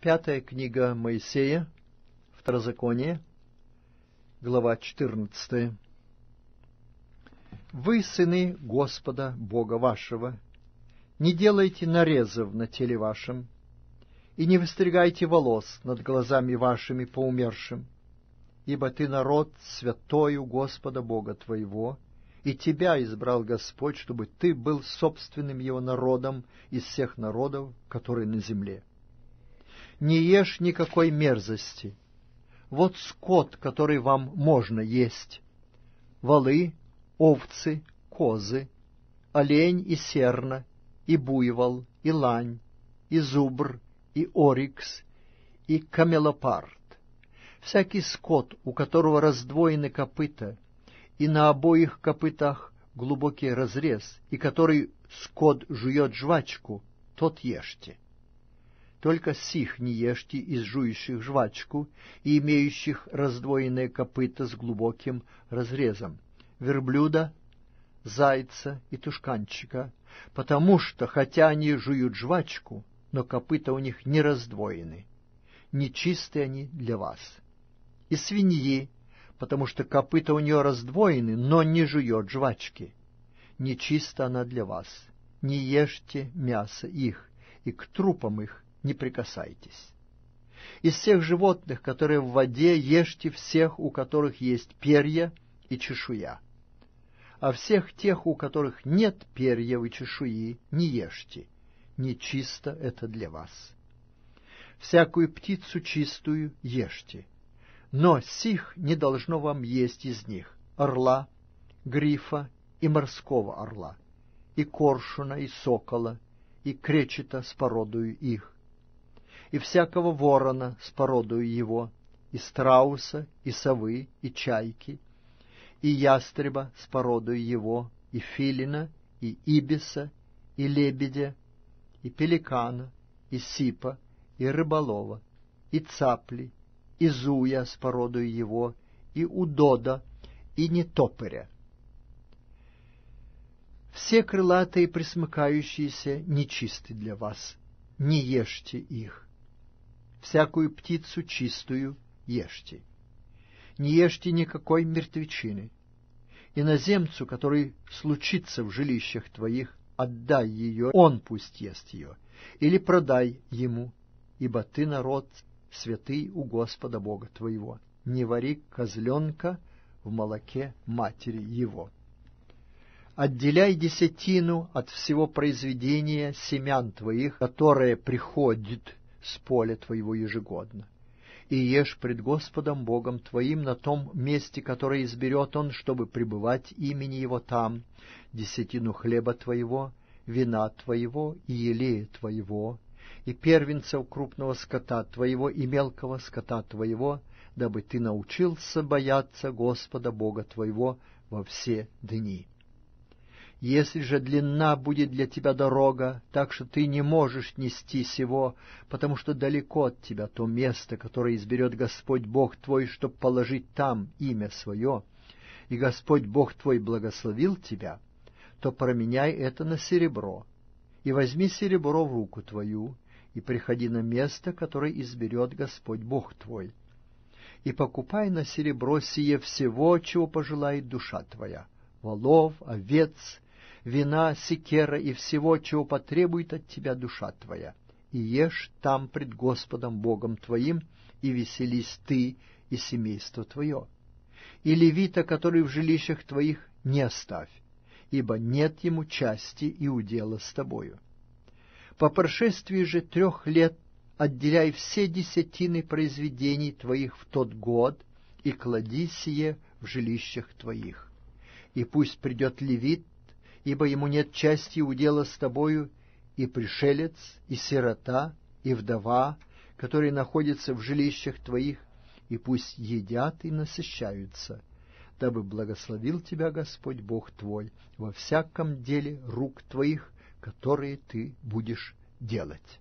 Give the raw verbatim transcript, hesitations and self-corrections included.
Пятая книга Моисея, Второзаконие, глава четырнадцатая. «Вы, сыны Господа, Бога вашего, не делайте нарезов на теле вашем, и не выстригайте волос над глазами вашими по умершим, ибо ты народ святой у Господа Бога твоего, и тебя избрал Господь, чтобы ты был собственным его народом из всех народов, которые на земле. Не ешь никакой мерзости. Вот скот, который вам можно есть. Волы, овцы, козы, олень и серна, и буйвол, и лань, и зубр, и орикс, и камелопард. Всякий скот, у которого раздвоены копыта, и на обоих копытах глубокий разрез, и который скот жует жвачку, тот ешьте. Только сих не ешьте из жующих жвачку и имеющих раздвоенные копыта с глубоким разрезом, верблюда, зайца и тушканчика, потому что, хотя они жуют жвачку, но копыта у них не раздвоены, нечисты они для вас. И свиньи, потому что копыта у нее раздвоены, но не жует жвачки, нечиста она для вас, не ешьте мясо их, и к трупам их не прикасайтесь. Из всех животных, которые в воде, ешьте всех, у которых есть перья и чешуя. А всех тех, у которых нет перьев и чешуи, не ешьте. Нечисто это для вас. Всякую птицу чистую ешьте. Но сих не должно вам есть из них: орла, грифа и морского орла, и коршуна, и сокола, и кречета с породою их, и всякого ворона с породою его, и страуса, и совы, и чайки, и ястреба с породою его, и филина, и ибиса, и лебедя, и пеликана, и сипа, и рыболова, и цапли, и зуя с породою его, и удода, и нетопыря. Все крылатые пресмыкающиеся нечисты для вас, не ешьте их. Всякую птицу чистую ешьте. Не ешьте никакой мертвечины. Иноземцу, который случится в жилищах твоих, отдай ее, он пусть ест ее, или продай ему, ибо ты народ святый у Господа Бога твоего. Не вари козленка в молоке матери его. Отделяй десятину от всего произведения семян твоих, которое приходит с поля твоего ежегодно, и ешь пред Господом Богом твоим на том месте, которое изберет он, чтобы пребывать имени его там, десятину хлеба твоего, вина твоего и елея твоего, и первенцев крупного скота твоего и мелкого скота твоего, дабы ты научился бояться Господа Бога твоего во все дни. Если же длинна будет для тебя дорога, так что ты не можешь нести сего, потому что далеко от тебя то место, которое изберет Господь Бог твой, чтоб положить там имя свое, и Господь Бог твой благословил тебя, то променяй это на серебро, и возьми серебро в руку твою, и приходи на место, которое изберет Господь Бог твой, и покупай на серебро сие всего, чего пожелает душа твоя: волов, овец, вина, секера и всего, чего потребует от тебя душа твоя, и ешь там пред Господом Богом твоим, и веселись ты и семейство твое. И левита, который в жилищах твоих, не оставь, ибо нет ему части и удела с тобою. По прошествии же трех лет отделяй все десятины произведений твоих в тот год и клади сие в жилищах твоих. И пусть придет левит, ибо ему нет части и удела с тобою, и пришелец, и сирота, и вдова, которые находятся в жилищах твоих, и пусть едят и насыщаются, дабы благословил тебя Господь Бог твой во всяком деле рук твоих, которые ты будешь делать».